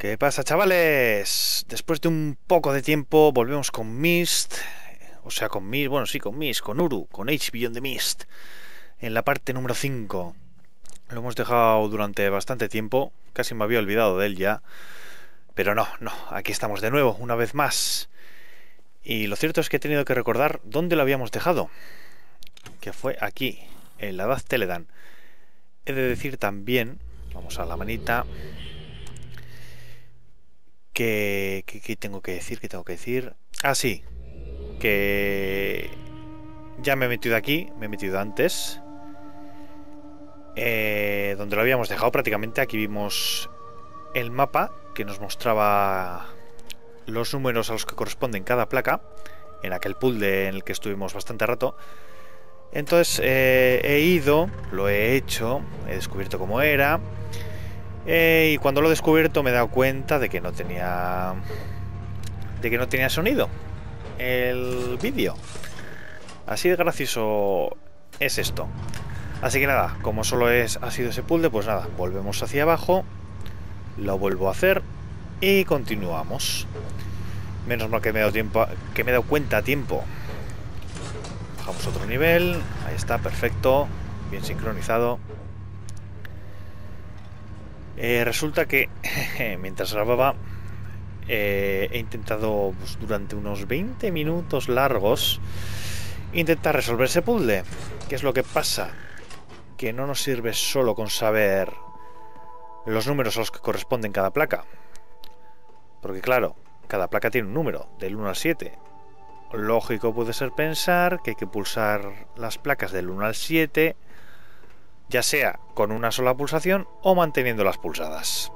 ¿Qué pasa, chavales? Después de un poco de tiempo volvemos con Myst. O sea, con Myst, bueno, sí, con Myst, con Uru, con Ages Beyond Myst. En la parte número 5. Lo hemos dejado durante bastante tiempo. Casi me había olvidado de él ya. Pero no, aquí estamos de nuevo, una vez más. Y lo cierto es que he tenido que recordar dónde lo habíamos dejado. Que fue aquí, en la edad Teledahn. He de decir también, vamos a la manita... ¿Qué tengo que decir? Ah, sí. Que... ya me he metido aquí. Me he metido antes. Donde lo habíamos dejado prácticamente. Aquí vimos el mapa que nos mostraba los números a los que corresponden cada placa. En aquel pool en el que estuvimos bastante rato. Entonces he ido, lo he hecho, he descubierto cómo era... y cuando lo he descubierto me he dado cuenta de que no tenía sonido el vídeo. Así de gracioso es esto. Así que nada, como solo ha sido ese puzzle, pues nada, volvemos hacia abajo, lo vuelvo a hacer y continuamos. Menos mal que me he dado cuenta a tiempo. Bajamos otro nivel, ahí está, perfecto, bien sincronizado. Resulta que mientras grababa he intentado, pues, durante unos 20 minutos largos intentar resolver ese puzzle. ¿Qué es lo que pasa? Que no nos sirve solo con saber los números a los que corresponden cada placa. Porque claro, cada placa tiene un número, del 1 al 7. Lógico puede ser pensar que hay que pulsar las placas del 1 al 7... ya sea con una sola pulsación o manteniendo las pulsadas.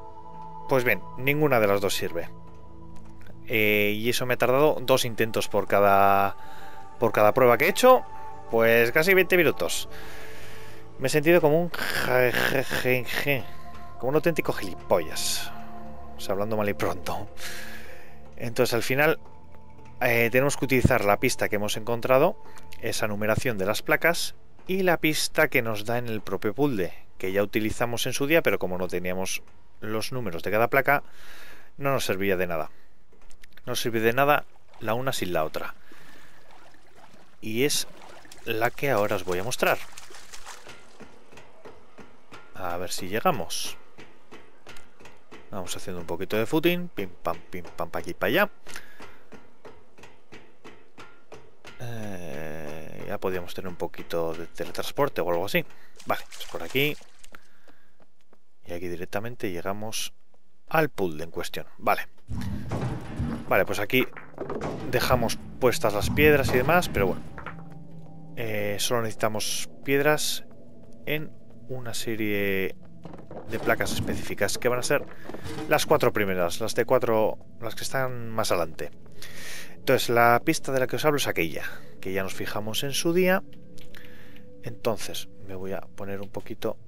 Pues bien, ninguna de las dos sirve. Y eso me ha tardado dos intentos por cada prueba que he hecho, pues casi 20 minutos. Me he sentido como un auténtico gilipollas. O sea, hablando mal y pronto. Entonces, al final tenemos que utilizar la pista que hemos encontrado, esa numeración de las placas, y la pista que nos da en el propio puzzle, que ya utilizamos en su día, pero como no teníamos los números de cada placa, no nos servía de nada. No sirve de nada la una sin la otra. Y es la que ahora os voy a mostrar. A ver si llegamos. Vamos haciendo un poquito de footing. Pim, pam, pa' aquí, pa' allá. Ya podíamos tener un poquito de teletransporte o algo así. Vale, pues por aquí. Y aquí directamente llegamos al pool en cuestión. Vale. Vale, pues aquí dejamos puestas las piedras y demás, pero bueno. Solo necesitamos piedras en una serie de placas específicas, que van a ser las cuatro primeras, las de cuatro, las que están más adelante. Entonces, la pista de la que os hablo es aquella, que ya nos fijamos en su día. Entonces, me voy a poner un poquito...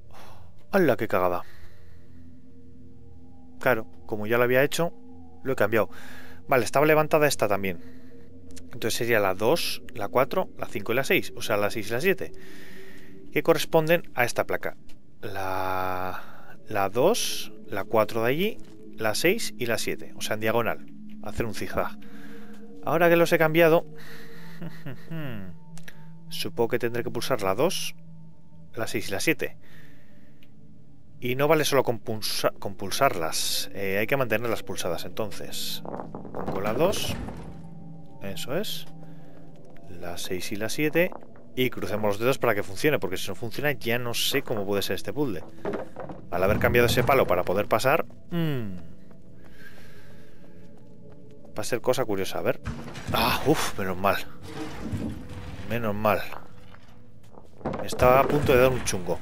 ¡Hala, qué cagada! Claro, como ya lo había hecho, lo he cambiado. Vale, estaba levantada esta también. Entonces sería la 2, la 4, la 5 y la 6. O sea, la 6 y la 7. Que corresponden a esta placa. La 2, la 4 de allí, la 6 y la 7. O sea, en diagonal. Hacer un zigzag. Ahora que los he cambiado, supongo que tendré que pulsar la 2, la 6 y la 7. Y no vale solo con pulsarlas, hay que mantenerlas pulsadas. Entonces, pongo la 2, eso es, la 6 y la 7, y crucemos los dedos para que funcione, porque si no funciona ya no sé cómo puede ser este puzzle. Al haber cambiado ese palo para poder pasar... va a ser cosa curiosa, a ver. ¡Ah! ¡Uf! Menos mal. Menos mal. Estaba a punto de dar un chungo.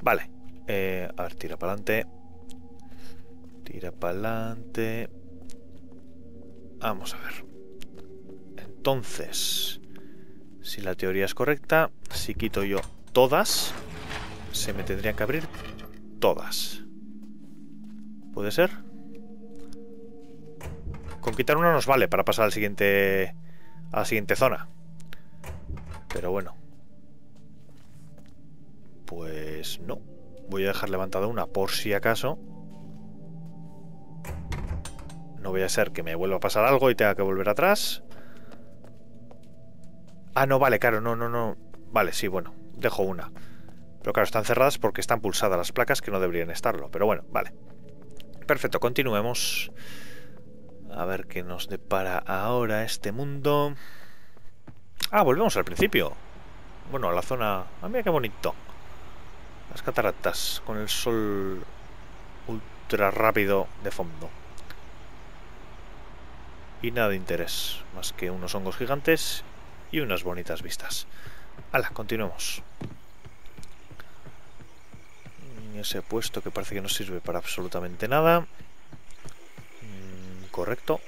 Vale. A ver, tira para adelante. Tira para adelante. Vamos a ver. Entonces, si la teoría es correcta, si quito yo todas, se me tendrían que abrir todas. ¿Puede ser? Con quitar una nos vale para pasar al siguiente, a la siguiente zona. Pero bueno. Pues no. Voy a dejar levantada una por si acaso. No voy a ser que me vuelva a pasar algo y tenga que volver atrás. Ah, no, vale, claro, no. Vale, sí, bueno, dejo una. Pero claro, están cerradas porque están pulsadas las placas que no deberían estarlo. Pero bueno, vale. Perfecto, continuemos. A ver qué nos depara ahora este mundo. Ah, volvemos al principio. Bueno, a la zona... Ah, mira qué bonito. Las cataratas con el sol ultra rápido de fondo. Y nada de interés, más que unos hongos gigantes y unas bonitas vistas. Hala, continuemos. Ese puesto que parece que no sirve para absolutamente nada. Correcto.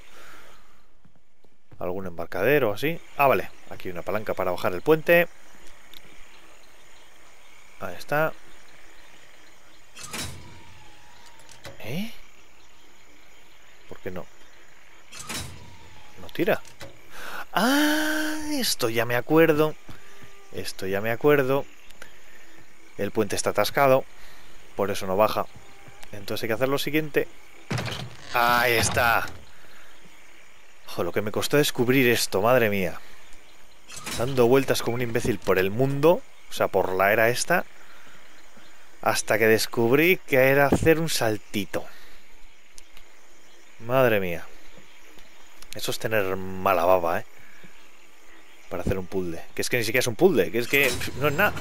Algún embarcadero así. Ah, vale. Aquí hay una palanca para bajar el puente. Ahí está. ¿Eh? ¿Por qué no? No tira. Ah, esto ya me acuerdo. Esto ya me acuerdo. El puente está atascado. Por eso no baja. Entonces hay que hacer lo siguiente. ¡Ahí está! Ojo, lo que me costó descubrir esto, madre mía. Dando vueltas como un imbécil por el mundo. O sea, por la era esta. Hasta que descubrí que era hacer un saltito. Madre mía. Eso es tener mala baba, ¿eh? Para hacer un puzzle. Que es que ni siquiera es un puzzle. Que es que no es nada.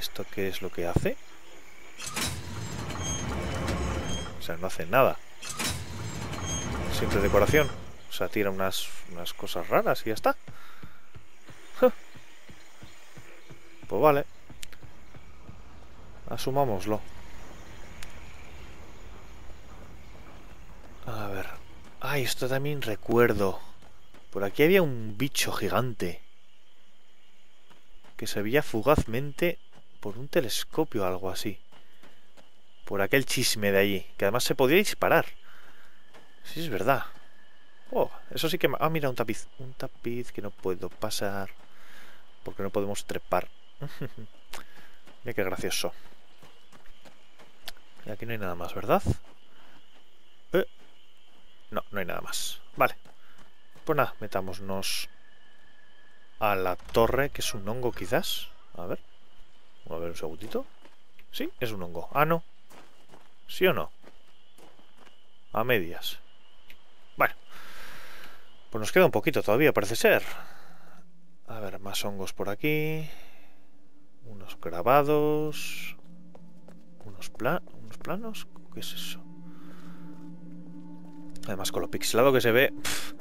¿Esto qué es lo que hace? O sea, no hace nada. Siempre decoración. O sea, tira unas cosas raras y ya está. Pues vale. Asumámoslo. A ver. Ay, esto también recuerdo. Por aquí había un bicho gigante. Que se veía fugazmente... por un telescopio o algo así. Por aquel chisme de allí. Que además se podía disparar. Sí, es verdad. Oh, eso sí que... Ah, mira, un tapiz. Un tapiz que no puedo pasar. Porque no podemos trepar. Mira qué gracioso. Y aquí no hay nada más, ¿verdad? No, no hay nada más. Vale. Pues nada, metámonos... a la torre, que es un hongo quizás. A ver. A ver un segundito. Sí, es un hongo. Ah, no. ¿Sí o no? A medias. Bueno. Pues nos queda un poquito todavía, parece ser. A ver, más hongos por aquí. Unos grabados. Unos planos. ¿Qué es eso? Además, con lo pixelado que se ve... Pff,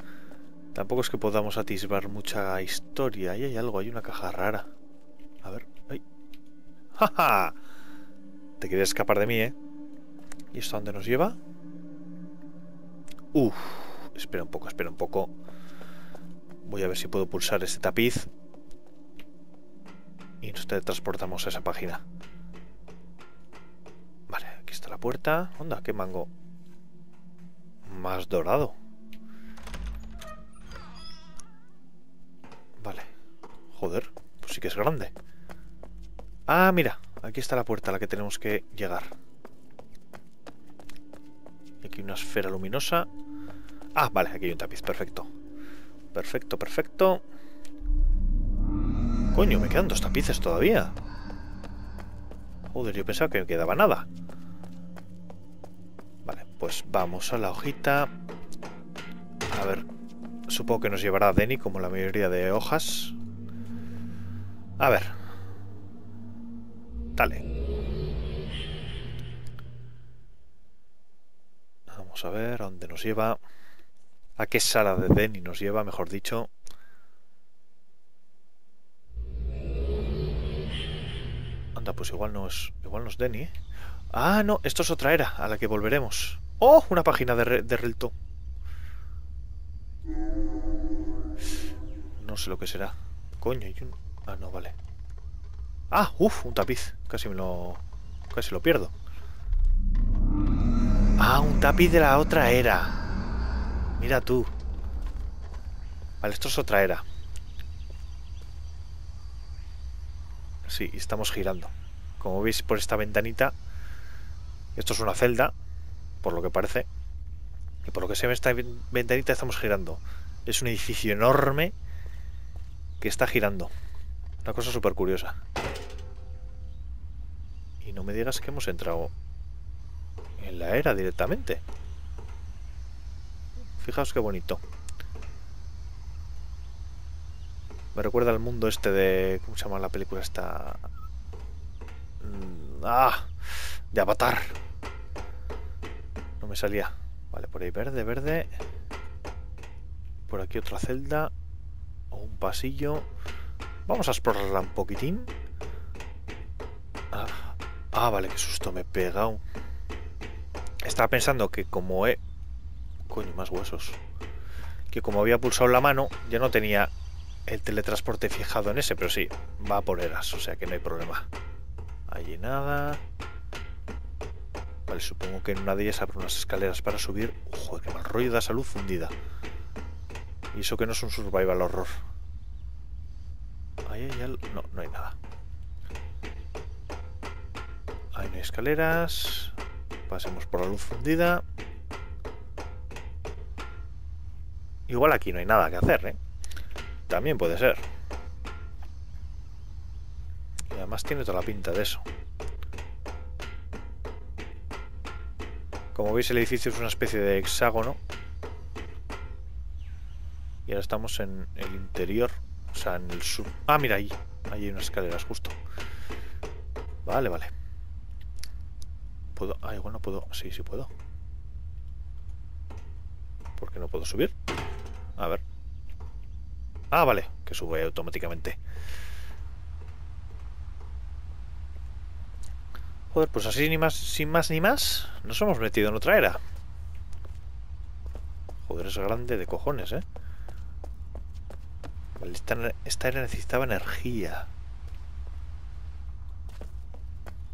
tampoco es que podamos atisbar mucha historia. Ahí hay algo, hay una caja rara. A ver. ¡Ay! ¡Ja, ja! Te querías escapar de mí, ¿eh? ¿Y esto a dónde nos lleva? ¡Uf! Espera un poco, espera un poco. Voy a ver si puedo pulsar este tapiz. Y nos teletransportamos a esa página. Vale, aquí está la puerta. ¡Onda! ¡Qué mango! Más dorado. Vale. Joder, pues sí que es grande. Ah, mira, aquí está la puerta a la que tenemos que llegar. Aquí una esfera luminosa. Ah, vale, aquí hay un tapiz, perfecto. Perfecto, perfecto. Coño, me quedan dos tapices todavía. Joder, yo pensaba que me quedaba nada. Vale, pues vamos a la hojita. A ver... Supongo que nos llevará a D'ni, como la mayoría de hojas. A ver. Dale. Vamos a ver a dónde nos lleva. A qué sala de D'ni nos lleva, mejor dicho. Anda, pues igual no es D'ni, ¿eh? Ah, no, esto es otra era a la que volveremos. ¡Oh! Una página de Relto. No sé lo que será. Coño, hay un... Ah, no, vale. Ah, uff, un tapiz. Casi lo pierdo. Ah, un tapiz de la otra era. Mira tú. Vale, esto es otra era. Sí, estamos girando. Como veis por esta ventanita. Esto es una celda. por lo que parece. Y por lo que se ve en esta ventanita estamos girando. Es un edificio enorme que está girando. Una cosa súper curiosa. Y no me digas que hemos entrado en la era directamente. Fijaos qué bonito. Me recuerda al mundo este de... ¿Cómo se llama la película esta? ¡Ah! De Avatar. No me salía. Vale, por ahí verde, verde. Por aquí otra celda. O un pasillo. Vamos a explorarla un poquitín. Ah, vale, qué susto me he pegado. Estaba pensando que como he... Coño, más huesos. Que como había pulsado la mano, ya no tenía el teletransporte fijado en ese, pero sí, va por eras, o sea que no hay problema. Allí nada. Vale, supongo que en una de ellas habrá unas escaleras para subir. Joder, qué mal rollo, da salud fundida. Y eso que no es un survival horror. Ahí hay algo. No, no hay nada. Ahí no hay escaleras. Pasemos por la luz fundida. Igual aquí no hay nada que hacer, ¿eh? También puede ser. Y además tiene toda la pinta de eso. Como veis, el edificio es una especie de hexágono. Y ahora estamos en el interior. O sea, en el sur. Ah, mira, ahí. Ahí hay unas escaleras, justo. Vale, vale. ¿Puedo? Ah, igual no puedo. Sí, sí puedo. ¿Por qué no puedo subir? A ver. Ah, vale. Que sube automáticamente. Joder, pues así ni más, sin más ni más, nos hemos metido en otra era. Joder, es grande de cojones, ¿eh? Vale, esta era necesitaba energía.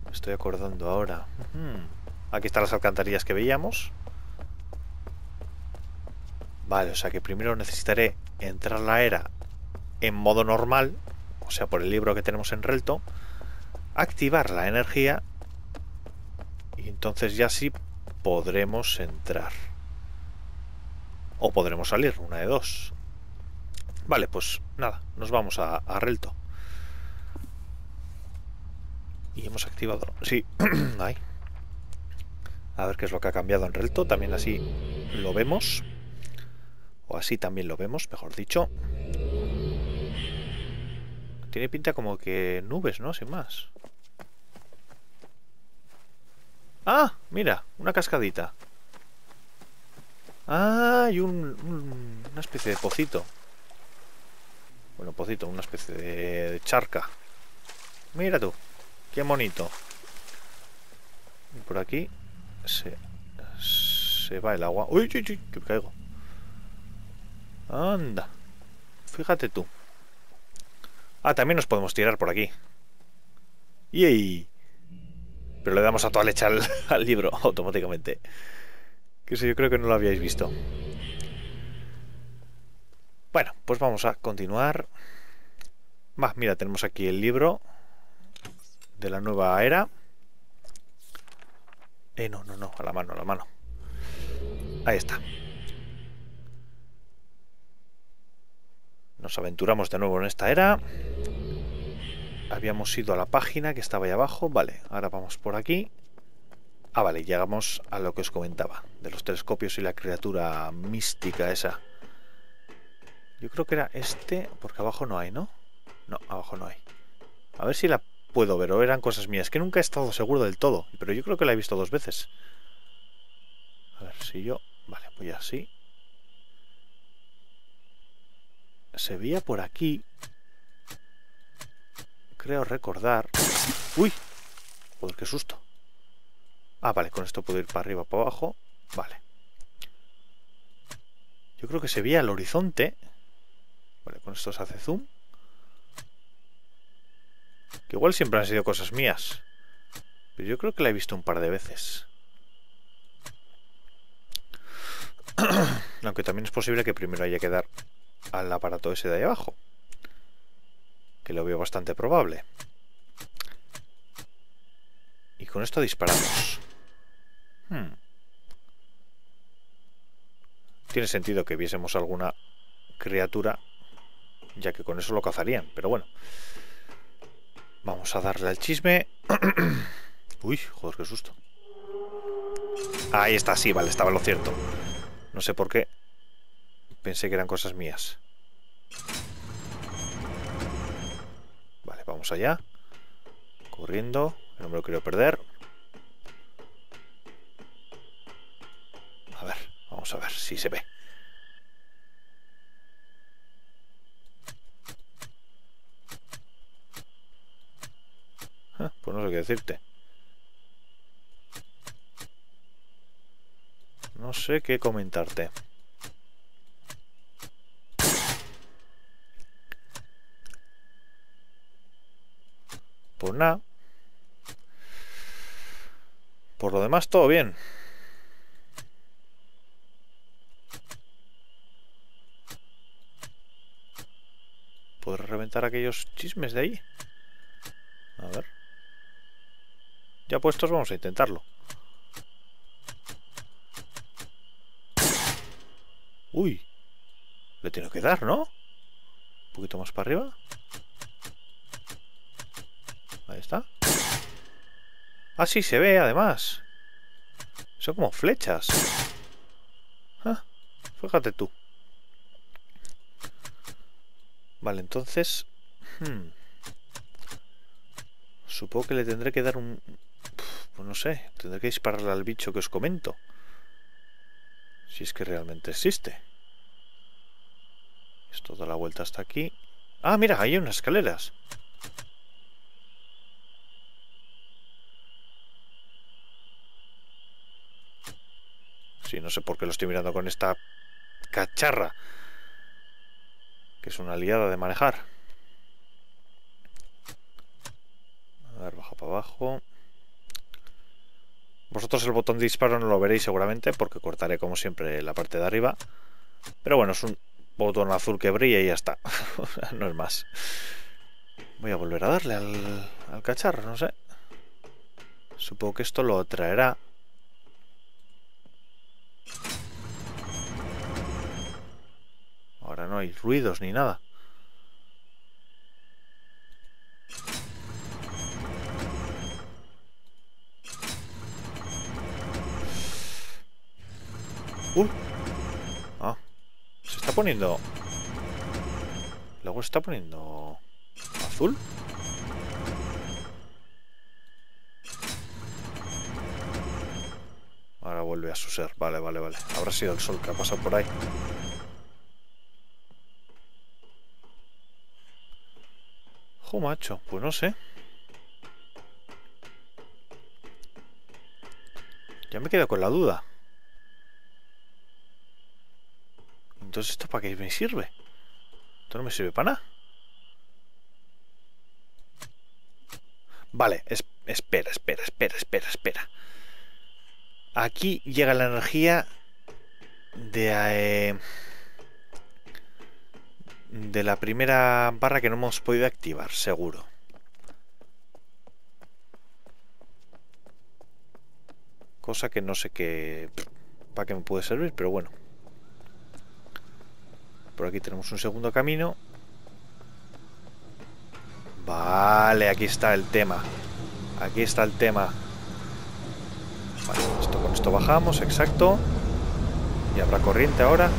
Me estoy acordando ahora. Aquí están las alcantarillas que veíamos. Vale, o sea que primero necesitaré entrar la era en modo normal, o sea, por el libro que tenemos en Relto, activar la energía y entonces ya sí podremos entrar. O podremos salir, una de dos. Vale, pues nada, nos vamos a Relto. Y hemos activado... Sí, ahí. A ver qué es lo que ha cambiado en Relto, también así lo vemos. O así también lo vemos, mejor dicho. Tiene pinta como que nubes, ¿no? Sin más. ¡Ah! Mira, una cascadita. ¡Ah! Y una especie de pocito. Bueno, pocito, una especie de charca. Mira tú, qué bonito. Y por aquí se va el agua. ¡Uy, uy, uy! Que me caigo. Anda, fíjate tú. Ah, también nos podemos tirar por aquí. ¡Yey! Pero le damos a toda leche al libro automáticamente. Que eso yo creo que no lo habíais visto. Bueno, pues vamos a continuar. Va, mira, tenemos aquí el libro de la nueva era. No, no, no, a la mano, a la mano. Ahí está. Nos aventuramos de nuevo en esta era. Habíamos ido a la página que estaba ahí abajo. Vale, ahora vamos por aquí. Ah, vale, llegamos a lo que os comentaba de los telescopios y la criatura mística esa. Yo creo que era este, porque abajo no hay, ¿no? No, abajo no hay. A ver si la puedo ver, o eran cosas mías. Que nunca he estado seguro del todo, pero yo creo que la he visto dos veces. A ver si yo... Vale, voy así. Se veía por aquí. Creo recordar. ¡Uy! Joder, qué susto. Ah, vale, con esto puedo ir para arriba, para abajo. Vale. Yo creo que se veía el horizonte. Vale, con esto se hace zoom. Que igual siempre han sido cosas mías. Pero yo creo que la he visto un par de veces. Aunque también es posible que primero haya que dar al aparato ese de ahí abajo, que lo veo bastante probable. Y con esto disparamos. tiene sentido que viésemos alguna criatura, ya que con eso lo cazarían, pero bueno. Vamos a darle al chisme. Uy, joder, qué susto. Ahí está, sí, vale, estaba lo cierto. No sé por qué pensé que eran cosas mías. Vale, vamos allá. Corriendo, no me lo quiero perder. A ver, vamos a ver si se ve. Pues no sé qué decirte. No sé qué comentarte. Pues nada. Por lo demás, todo bien. ¿Podré reventar aquellos chismes de ahí? A ver. Ya puestos, vamos a intentarlo. Uy. Le tengo que dar, ¿no? Un poquito más para arriba. Ahí está. Ah, sí, se ve, además. Son como flechas. Ah, fíjate tú. Vale, entonces... Supongo que le tendré que dar un... Pues no sé, tendré que dispararle al bicho que os comento. Si es que realmente existe. Esto da la vuelta hasta aquí. Ah, mira, ahí hay unas escaleras. Sí, no sé por qué lo estoy mirando con esta cacharra, que es una liada de manejar. A ver, baja para abajo. Vosotros el botón de disparo no lo veréis seguramente, porque cortaré como siempre la parte de arriba. Pero bueno, es un botón azul que brilla y ya está. No es más. Voy a volver a darle al cacharro, no sé. Supongo que esto lo traerá. Ahora no hay ruidos ni nada. Ah, se está poniendo... Luego se está poniendo... ¿Azul? Ahora vuelve a su ser. Vale, vale, vale. Habrá sido el sol que ha pasado por ahí. Jo, macho, pues no sé. Ya me quedo con la duda. Entonces, ¿esto para qué me sirve? Esto no me sirve para nada. Vale, espera. Aquí llega la energía de la primera barra que no hemos podido activar, seguro. Cosa que no sé qué... para qué me puede servir, pero bueno. Por aquí tenemos un segundo camino. Vale, aquí está el tema. Aquí está el tema. Vale, esto, con esto bajamos, exacto. Y habrá corriente ahora.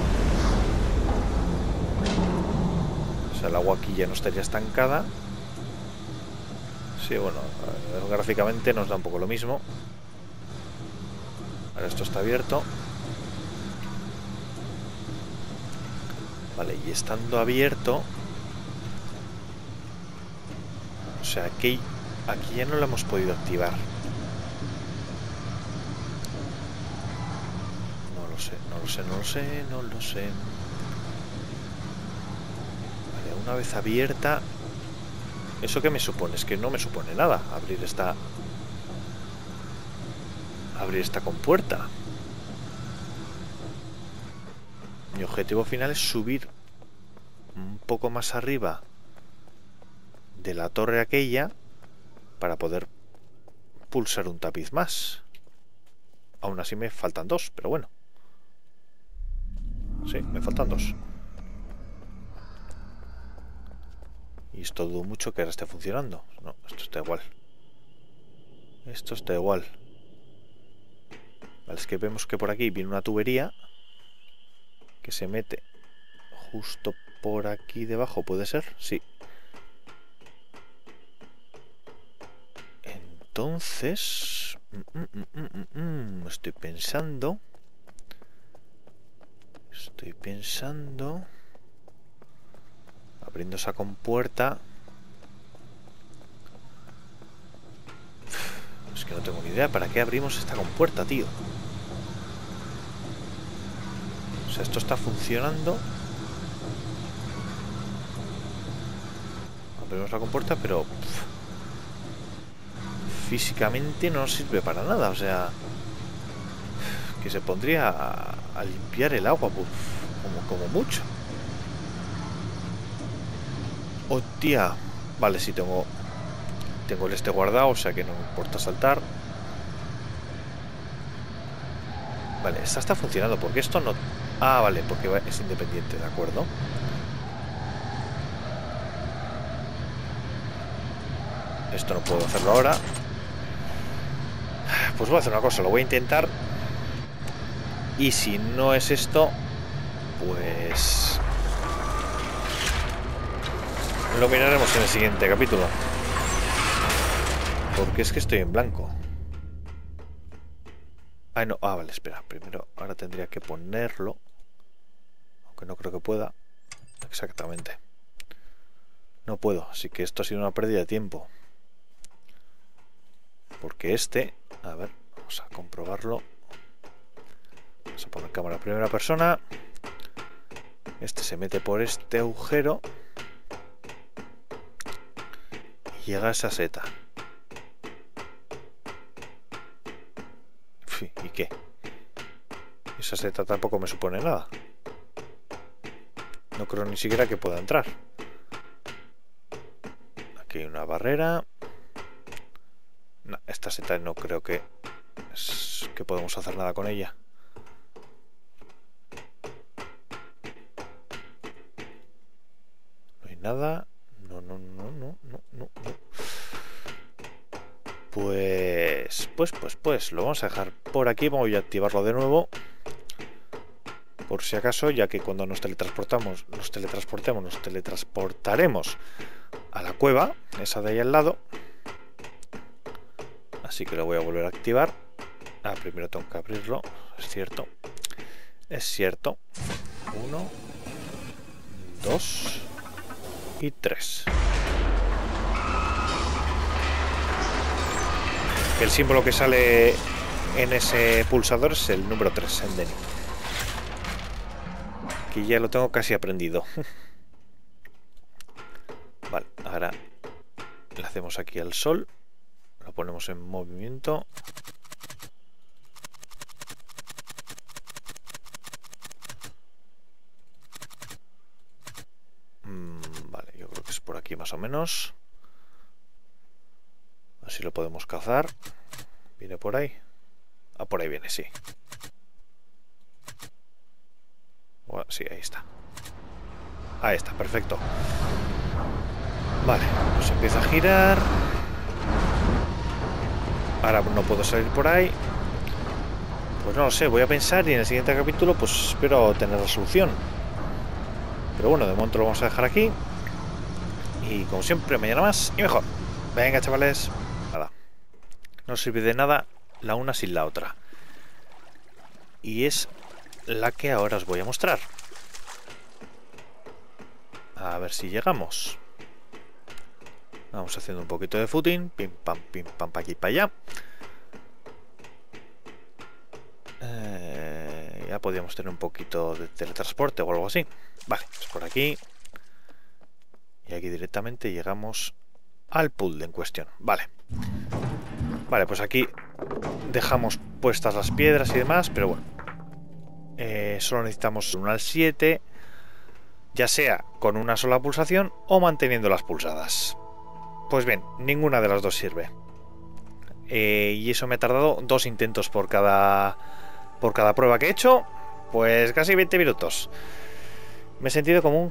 O sea, el agua aquí ya no estaría estancada. Sí, bueno, gráficamente nos da un poco lo mismo. Ahora esto está abierto. Vale, y estando abierto... O sea, aquí ya no lo hemos podido activar. No lo sé. Una vez abierta, ¿eso qué me supone? Es que no me supone nada abrir esta compuerta. Mi objetivo final es subir un poco más arriba de la torre aquella para poder pulsar un tapiz más. Aún así me faltan dos, pero bueno. Sí, me faltan dos. Y esto dudo mucho que ahora esté funcionando. No, esto está igual. Esto está igual. Vale, es que vemos que por aquí viene una tubería que se mete justo por aquí debajo. ¿Puede ser? Sí. Entonces... Estoy pensando... Abriendo esa compuerta... Es que no tengo ni idea. ¿Para qué abrimos esta compuerta, tío? O sea, esto está funcionando. Abrimos la compuerta, pero... físicamente no sirve para nada, o sea, que se pondría a limpiar el agua, pues, como mucho. ¡Hostia! Vale, sí, tengo el este guardado, o sea que no me importa saltar. Vale, esta está funcionando, porque esto no... Ah, vale, porque es independiente, de acuerdo. Esto no puedo hacerlo ahora. Pues voy a hacer una cosa, lo voy a intentar. Y si no es esto, pues... lo miraremos en el siguiente capítulo. Porque es que estoy en blanco. Ah, no. Ah, vale, espera. Primero, ahora tendría que ponerlo. Aunque no creo que pueda. Exactamente. No puedo, así que esto ha sido una pérdida de tiempo. Porque este... A ver, vamos a comprobarlo. Vamos a poner cámara primera persona. Este se mete por este agujero y llega a esa seta. ¿Y qué? Esa seta tampoco me supone nada. No creo ni siquiera que pueda entrar. Aquí hay una barrera. No, esta seta no creo que podemos hacer nada con ella. No hay nada. No. Pues lo vamos a dejar por aquí. Voy a activarlo de nuevo por si acaso, ya que cuando nos teletransportaremos a la cueva esa de ahí al lado. Así que lo voy a volver a activar. Ah, primero tengo que abrirlo. Es cierto. 1, 2 y 3. El símbolo que sale en ese pulsador es el número 3, en D'ni. Aquí ya lo tengo casi aprendido. Vale, ahora le hacemos aquí al sol. Lo ponemos en movimiento. Vale, yo creo que es por aquí más o menos. Así lo podemos cazar. ¿Viene por ahí? Ah, por ahí viene, sí. Bueno, sí, ahí está. Ahí está, perfecto. Vale, pues empieza a girar. Ahora no puedo salir por ahí. Pues no lo sé, voy a pensar y en el siguiente capítulo pues espero tener la solución. Pero bueno, de momento lo vamos a dejar aquí. Y como siempre, mañana más y mejor. Venga, chavales. Nada. No sirve de nada la una sin la otra. Y es la que ahora os voy a mostrar. A ver si llegamos. Vamos haciendo un poquito de footing. Pim, pam, pa' aquí, pa' allá. Ya podíamos tener un poquito de teletransporte o algo así. Vale, pues por aquí. Y aquí directamente llegamos al pool en cuestión. Vale. Vale, pues aquí dejamos puestas las piedras y demás, pero bueno. Solo necesitamos un al 7, ya sea con una sola pulsación o manteniendo las pulsadas. Pues bien, ninguna de las dos sirve. Y eso me ha tardado 2 intentos por cada prueba que he hecho. Pues casi 20 minutos. Me he sentido como un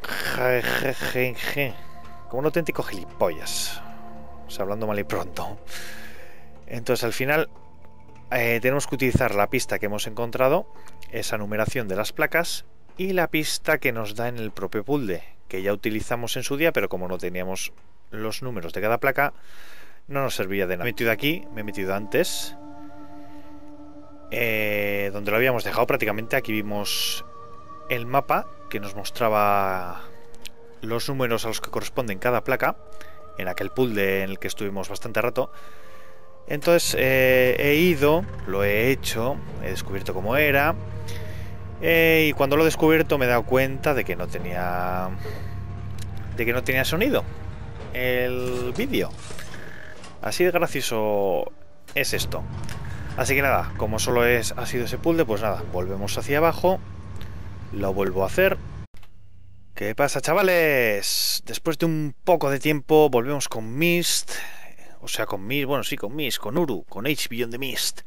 como un auténtico gilipollas. O sea, hablando mal y pronto. Entonces, al final, tenemos que utilizar la pista que hemos encontrado, esa numeración de las placas, y la pista que nos da en el propio puzzle, que ya utilizamos en su día, pero como no teníamos los números de cada placa, no nos servía de nada. Me he metido aquí, me he metido antes, donde lo habíamos dejado prácticamente. Aquí vimos el mapa que nos mostraba los números a los que corresponden cada placa, en aquel puzzle en el que estuvimos bastante rato. Entonces he ido, lo he hecho, he descubierto cómo era, y cuando lo he descubierto me he dado cuenta de que no tenía sonido el vídeo. Así de gracioso es esto. Así que nada, como solo ha sido ese puzzle, pues nada, volvemos hacia abajo, lo vuelvo a hacer. ¿Qué pasa, chavales? Después de un poco de tiempo volvemos con Myst. O sea, con Myst, bueno, sí, con Myst, con Uru, con Ages Beyond Myst,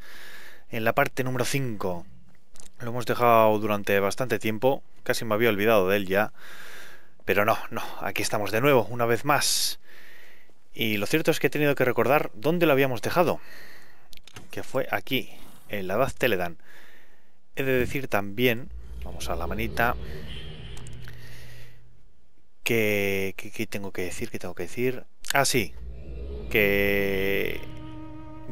en la parte número 5. Lo hemos dejado durante bastante tiempo, casi me había olvidado de él ya. Pero no, no, aquí estamos de nuevo, una vez más. Y lo cierto es que he tenido que recordar dónde lo habíamos dejado, que fue aquí, en la edad Teledahn. He de decir también, vamos a la manita, que tengo que decir, ah, sí, que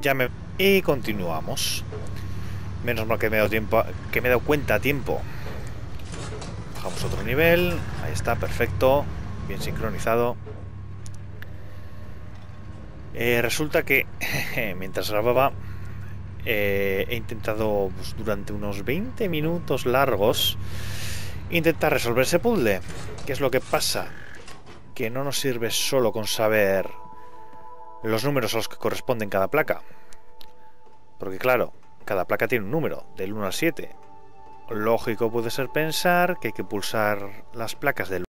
ya me... Y continuamos. Menos mal que me he dado tiempo, que me he dado cuenta a tiempo. Bajamos otro nivel, ahí está, perfecto, bien sincronizado. Resulta que mientras grababa he intentado, pues, durante unos 20 minutos largos intentar resolver ese puzzle. ¿Qué es lo que pasa? Que no nos sirve solo con saber los números a los que corresponden cada placa, porque claro, cada placa tiene un número del 1 al 7. Lógico puede ser pensar que hay que pulsar las placas del